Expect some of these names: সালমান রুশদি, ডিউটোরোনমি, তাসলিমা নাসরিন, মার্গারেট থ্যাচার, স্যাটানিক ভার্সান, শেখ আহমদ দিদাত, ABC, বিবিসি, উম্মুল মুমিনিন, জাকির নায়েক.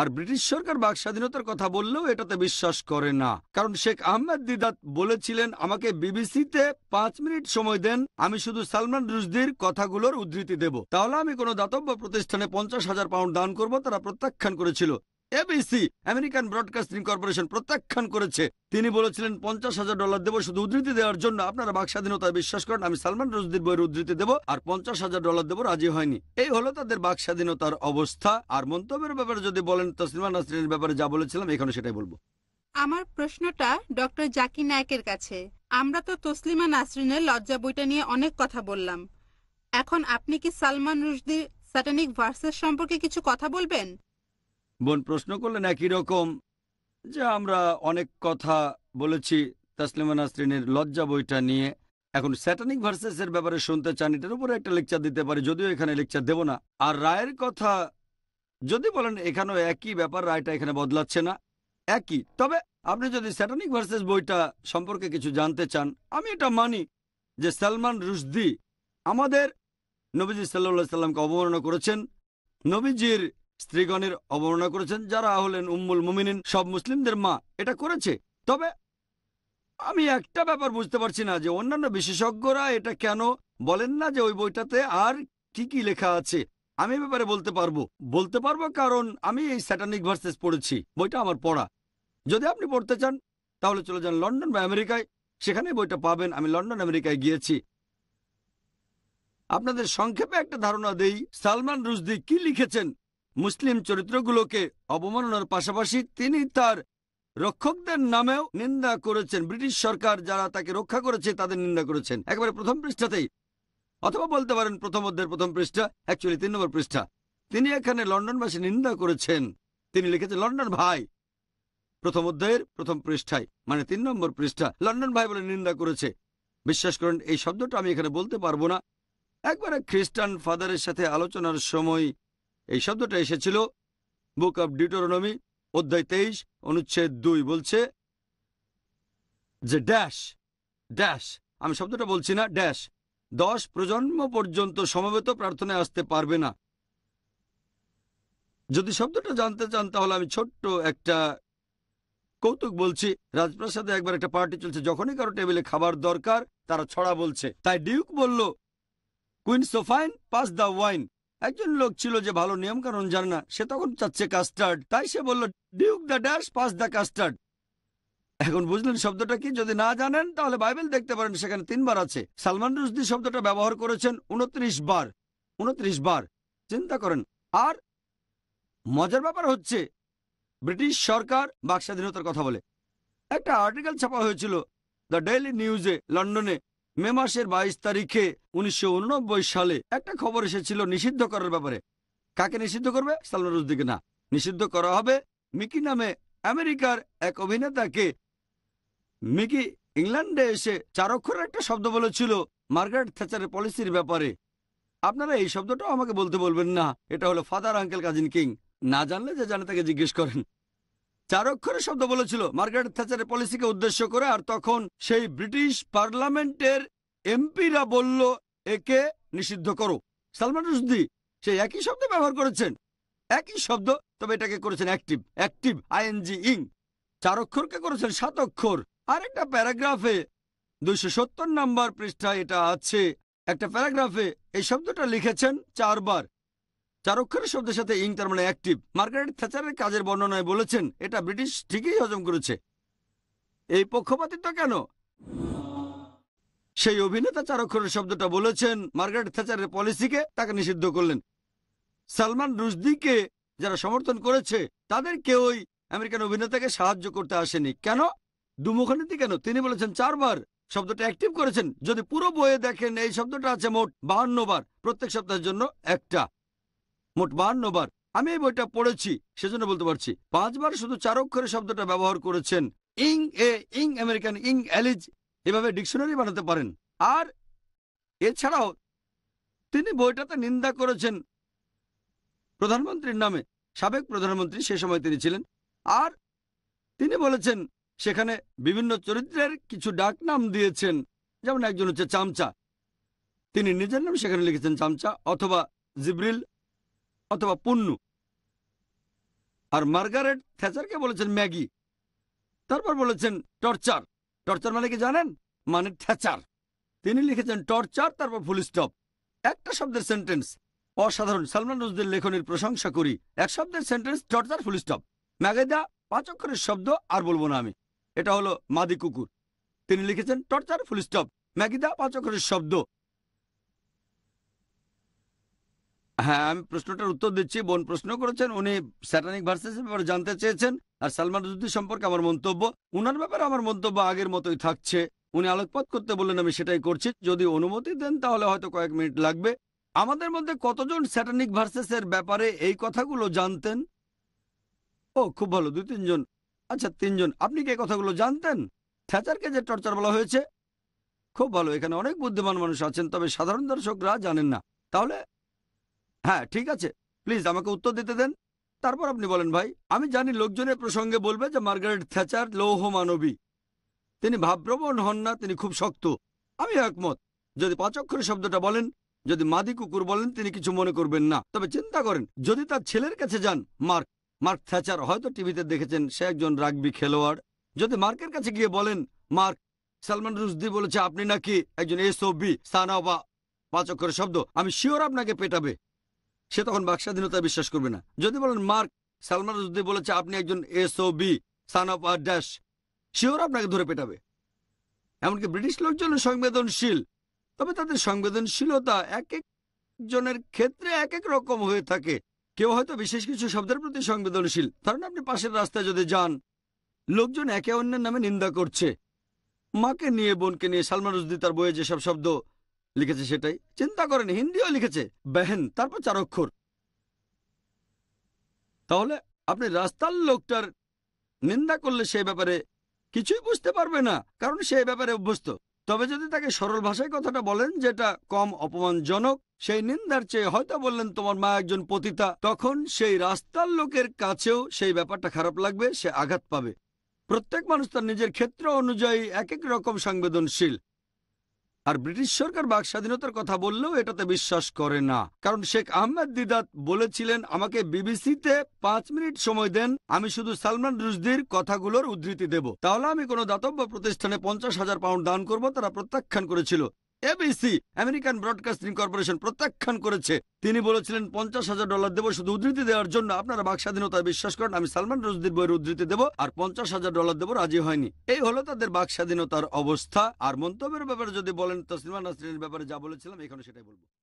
আর British সরকার বাক স্বাধীনতার কথা বললেও এটাতে বিশ্বাস করে না, কারণ শেখ আহমদ দিদাত বলেছিলেন আমাকে বিবিসিতে 5 মিনিট সময় দেন, আমি শুধু সালমান রুশদির কথাগুলোর উদ্ধৃতি দেব, তাহলে আমি কোনো দাতব্য প্রতিষ্ঠানে 50,000 পাউন্ড দান করব। তারা প্রত্যাখ্যান করেছিল। ABC আমেরিকান ব্রডকাস্টিং কর্পোরেশন প্রত্যাখ্যান করেছে। তিনি বলেছিলেন $50,000 দেব শুধু উদ্ধৃতি দেওয়ার জন্য, আপনারা বাক স্বাধীনতায় বিশ্বাস করেন, আমি সালমান রুশদির বইয়ের উদ্ধৃতি দেব আর $50,000 দেব, রাজি হয়নি। এই হলো তাদের বাক স্বাধীনতার অবস্থা। আর মন্তব্যের ব্যাপারে যদি বলেন, তাসলিমা নাসরিনের ব্যাপারে যা বলেছিলাম এখানে সেটাই বলবো। আমার প্রশ্নটা ডক্টর জাকির নায়েকের কাছে। আমরা তো তাসলিমা নাসরিনের লজ্জা বইটা নিয়ে অনেক কথা বললাম, এখন আপনি কি সালমান রুশদির স্যাটানিক ভার্সেস সম্পর্কে কিছু কথা বলবেন? বোন প্রশ্ন করলেন একই রকম, যে আমরা অনেক কথা বলেছি তাসলিমা নাসরিনের লজ্জা বইটা নিয়ে, এখন স্যাটানিক ভার্সেসের ব্যাপারে শুনতে চান, এটার উপরে একটা লেকচার দিতে পারি, যদিও এখানে লেকচার দেব না। আর রায়ের কথা যদি বলেন, এখানেও একই ব্যাপার, রায়টা এখানে বদলাচ্ছে না, একই। তবে আপনি যদি স্যাটানিক ভার্সেস বইটা সম্পর্কে কিছু জানতে চান, আমি এটা মানি যে সালমান রুশদি আমাদের নবীজি সাল্লা সাল্লামকে অবমাননা করেছেন, নবীজির স্ত্রীগণের অবমাননা করেছেন, যারা হলেন উম্মুল মুমিনিন, সব মুসলিমদের মা, এটা করেছে। তবে আমি একটা ব্যাপার বুঝতে পারছি না যে অন্যান্য বিশেষজ্ঞরা এটা কেন বলেন না যে ওই বইটাতে আর কি কি লেখা আছে। আমি ব্যাপারে বলতে পারবো কারণ আমি এই স্যাটানিক ভার্সেস পড়েছি, বইটা আমার পড়া। যদি আপনি পড়তে চান তাহলে চলে যান লন্ডন বা আমেরিকায়, সেখানে বইটা পাবেন। আমি লন্ডন আমেরিকায় গিয়েছি। আপনাদের সংক্ষেপে একটা ধারণা দেই সালমান রুশদি কি লিখেছেন। মুসলিম চরিত্রগুলোকে অবমাননার পাশাপাশি তিনি তার রক্ষকদের নামেও নিন্দা করেছেন, ব্রিটিশ সরকার যারা তাকে রক্ষা করেছে তাদের নিন্দা করেছেন, একেবারে প্রথম পৃষ্ঠাতেই, অথবা বলতে পারেন প্রথম অধ্যায়ের প্রথম পৃষ্ঠা, অ্যাকচুয়ালি 3 নম্বর পৃষ্ঠা। তিনি এখানে লন্ডনবাসী নিন্দা করেছেন, তিনি লিখেছেন লন্ডন ভাই, প্রথম অধ্যায়ের প্রথম পৃষ্ঠায়, মানে 3 নম্বর পৃষ্ঠা, লন্ডন ভাই বলে নিন্দা করেছে। বিশ্বাস করেন এই শব্দটা আমি এখানে বলতে পারবো না। একবারে খ্রিস্টান ফাদারের সাথে আলোচনার সময় এই শব্দটা এসেছিল। বুক অব ডিউটোরোনমি অধ্যায় 23 অনুচ্ছেদ 2 বলছে যে ড্যাশ ড্যাশ, আমি শব্দটা বলছি না, ড্যাশ 10 প্রজন্ম পর্যন্ত সমবেত প্রার্থনায় আসতে পারবে না। যদি শব্দটা জানতে চান তাহলে আমি ছোট্ট একটা কৌতুক বলছি। রাজপ্রাসাদে একবার একটা পার্টি চলছে, যখনই কারো টেবিলে খাবার দরকার তারা ছড়া বলছে, তাই ডিউক বলল queen so fine pass the wine. একজন লোক ছিল যে ভালো নিয়ম কানুন জানে না, সে তখন চাচ্ছে কাস্টার্ড, তাই সে বলল duke the dash pass the custard. এখন বুঝলেন শব্দটা কি? যদি না জানেন তাহলে বাইবেল দেখতে পারেন, সেখানে 3 বার আছে। সালমান রুশদি শব্দটা ব্যবহার করেছেন 29 বার, চিন্তা করেন। আর মজার ব্যাপার হচ্ছে ব্রিটিশ সরকার বাক স্বাধীনতার কথা বলে একটা আর্টিকেল ছাপা হয়েছিল দ্য ডেইলি নিউজে লন্ডনে মে মাসের 22 তারিখে 1989 সালে। একটা খবর এসেছিল নিষিদ্ধ করার ব্যাপারে। কাকে নিষিদ্ধ করবে? সালমান রুশদিকে না, নিষিদ্ধ করা হবে মিকি নামে আমেরিকার এক অভিনেতাকে। মিকি ইংল্যান্ডে এসে 4 অক্ষরের একটা শব্দ বলেছিল মার্গারেট থ্যাচারের পলিসির ব্যাপারে। আপনারা এই শব্দটাও আমাকে বলতে বলবেন না, এটা হলো ফাদার আঙ্কেল কাজিন কিং, না জানলে যে জানে তাকে জিজ্ঞেস করেন। 4 অক্ষরের শব্দ বলেছিল মার্গারেট থ্যাচারের পলিসিকে উদ্দেশ্য করে, আর তখন সেই ব্রিটিশ পার্লামেন্টের এমপিরা বলল একে নিষিদ্ধ করো। সালমান রুশদি সেই একই শব্দ ব্যবহার করেছেন, একই শব্দ, তবে এটাকে করেছেন অ্যাক্টিভ আইএনজি ইং। 4 অক্ষরকে করেছেন 7 অক্ষর। আর একটা প্যারাগ্রাফে 270 নম্বর পৃষ্ঠায় এটা আছে, একটা প্যারাগ্রাফে এই শব্দটা লিখেছেন 4 বার। 4 অক্ষরের শব্দের সাথে ইং, তার মানে অ্যাক্টিভ। মার্গারেট থ্যাচারের কাজের বর্ণনায় বলেছেন এটা ব্রিটিশ ঠিকই হজম করেছে। এই পক্ষপাতিত্ব কেন? সেই অভিনেতা 4 অক্ষরের শব্দটা বলেছেন মার্গারেট থ্যাচারের পলিসিকে, তাকে নিষিদ্ধ করলেন। সালমান রুশদিকে যারা সমর্থন করেছে তাদের কেউই আমেরিকান অভিনেতাকে সাহায্য করতে আসেনি। কেন? দুমুখানীতি কেন? তিনি বলেছেন 4 বার শব্দটা অ্যাক্টিভ করেছেন। যদি পুরো বইয়ে দেখেন এই শব্দটা আছে মোট 52 বার, প্রত্যেক সপ্তাহের জন্য একটা, মোট 52 বার। আমি এই বইটা পড়েছি সেজন্য বলতে পারছি। 5 বার শুধু 4 অক্ষরের শব্দটা ব্যবহার করেছেন। ইং এ ইং আমেরিকান ইং অ্যালিজ, এভাবে ডিকশনারি বানাতে পারেন। আর এছাড়াও তিনি বইটাতে নিন্দা করেছেন প্রধানমন্ত্রীর নামে, সাবেক প্রধানমন্ত্রী, সে সময় তিনি ছিলেন। আর তিনি বলেছেন সেখানে বিভিন্ন চরিত্রের কিছু ডাক নাম দিয়েছেন, যেমন একজন হচ্ছে চামচা, তিনি নিজের নাম সেখানে লিখেছেন চামচা অথবা জিব্রিল অথবা পুন্নু। और मार्गारेट थैचार के बोले मैगी तारपर बोले टर्चार टर्चार माने कि जानें माने थैचार तिनी लिखे टर्चार तारपर फुल स्टप एक शब्देर सेंटेंस असाधारण सलमान रुशदिर लेखनीर प्रशंसा करी एक शब्देर सेंटेंस टर्चार फुल स्टप मैगेदा पाँच अक्षर शब्द और बोलबो ना आमी एटा हलो मादी कुकुर तिनी लिखेछेन टर्चार फुल स्टप मैगेदा पाँच अक्षर शब्द हाँ प्रश्नटार उत्तर दिच्छी बोन प्रश्न करेছেন উনি सैटानिक ভার্সেস ব্যাপারে জানতে চেয়েছেন আর সালমান রুশদি সম্পর্কে আমার মন্তব্য উনার ব্যাপারে আমার মন্তব্য আগের মতোই থাকছে উনি আলোকপাত করতে বললেন আমি সেটাই করছি যদি অনুমতি দেন তাহলে হয়তো কয়েক মিনিট লাগবে আমাদের মধ্যে কতজন सैटानिक ভার্সেসের ব্যাপারে এই কথাগুলো জানতেন ও খুব ভালো দুই তিনজন আচ্ছা তিনজন আপনি কি এই কথাগুলো জানতেন থ্যাচারকে যে টর্চার বলা হয়েছে খুব ভালো এখানে অনেক বুদ্ধিমান মানুষ আছেন তবে সাধারণ দর্শকরা জানেন না তাহলে हाँ ठीक है प्लिज हमें उत्तर दीते दें तरह अपनी बोलें भाई हमें जानी लोकजन प्रसंगे बोलो मार्गारेट थैचार लौह मानवी भावभ्रमण हन ना खूब शक्त हमें एकमत जो पाँच अक्षर शब्दा बोलें जो मादी कुकुर बोलें कि मन करबें ना तब चिंता करें जो ऐलर का जान मार्क मार्क थैचार हयतो टीवीते देखेछेन से एक राग्बी खेलोयाड़ जो मार्कर काछे गिये बोलें मार्क सलमान रुशदी बोलेछे आपनी नाकि एकजन एसओबी सानावा पाँच अक्षर शब्द हमें शिओर आपनाके पेटाबे से तक वाक्स्वाधीनता विश्वास करबे ना जदि बोलेन मार्क सलमान रुशदी बोलेछे आपनी एकजन SOB son of a dash शिओर आपनाके धरे पेटाबे एमनकि ब्रिटिश लोकजन संवेदनशील तबे तादेर संवेदनशीलता एक एक जनेर क्षेत्रे एक एक रकम हये थाके केउ हयतो विशेष किछु शब्देर प्रति संवेदनशील कारण आपनि पाशेर रास्ताय जदि जान लोकजन एके अन्येर नामे निंदा करछे माके निये बोनके निये सलमान रुशदी तार बोये जेसब शब्द लिखेছে সেটাই চিন্তা করেন হিন্দিও লিখেছে বেহেন তারপর চার অক্ষর তাহলে আপনি রাস্তার লোকটার নিন্দা করলে সেই ব্যাপারে কিছুই বুঝতে পারবে না কারণ সেই ব্যাপারে অভ্যস্ত তবে যদি তাকে সরল ভাষায় কথাটা বলেন যেটা কম অপমানজনক সেই নিন্দার চেয়ে হয়তো বললেন তোমার মা একজন পতিতা তখন সেই রাস্তার লোকের কাছেও সেই ব্যাপারটা খারাপ লাগবে সে আঘাত পাবে প্রত্যেক মানুষ তার নিজের ক্ষেত্র অনুযায়ী এক এক রকম সংবেদনশীল और ब्रिटिश सरकार वाक स्वाधीनतार कथा बोललेও এটাতে বিশ্বাস করে না কারণ শেখ আহমেদ দিদাত বলেছিলেন আমাকে বিবিসিতে 5 মিনিট সময় দেন আমি শুধু সালমান রুশদির কথাগুলোর উদ্ধৃতি দেব তাহলে আমি কোনো দাতব্য প্রতিষ্ঠানে 50,000 পাউন্ড দান করব তারা প্রত্যাখ্যান করেছিল এবিসি আমেরিকান ব্রডকাস্টিং কর্পোরেশন প্রত্যাখ্যান করেছে তিনি বলেছিলেন 50,000 ডলার দেব শুধু উদ্ধৃতি দেওয়ার জন্য আপনারা বাক স্বাধীনতায় বিশ্বাস করেন আমি সালমান রুশদির বইয়ের উদ্ধৃতি দেব আর 50,000 ডলার দেব রাজি হয়নি এই হলো তাদের বাক স্বাধীনতার অবস্থা আর মন্তব্যের ব্যাপারে যদি বলেন তাসলিমা নাসরিনের ব্যাপারে যা বলেছিলাম এখানে সেটাই বলবো।